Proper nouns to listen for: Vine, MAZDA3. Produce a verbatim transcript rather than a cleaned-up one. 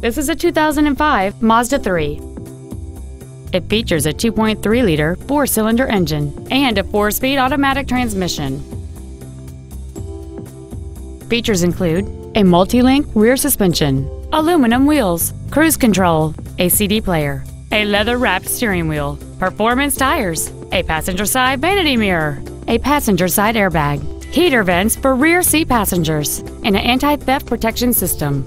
This is a two thousand five Mazda three. It features a two point three liter four-cylinder engine and a four-speed automatic transmission. Features include a multi-link rear suspension, aluminum wheels, cruise control, a C D player, a leather-wrapped steering wheel, performance tires, a passenger side vanity mirror, a passenger side airbag, heater vents for rear seat passengers, and an anti-theft protection system.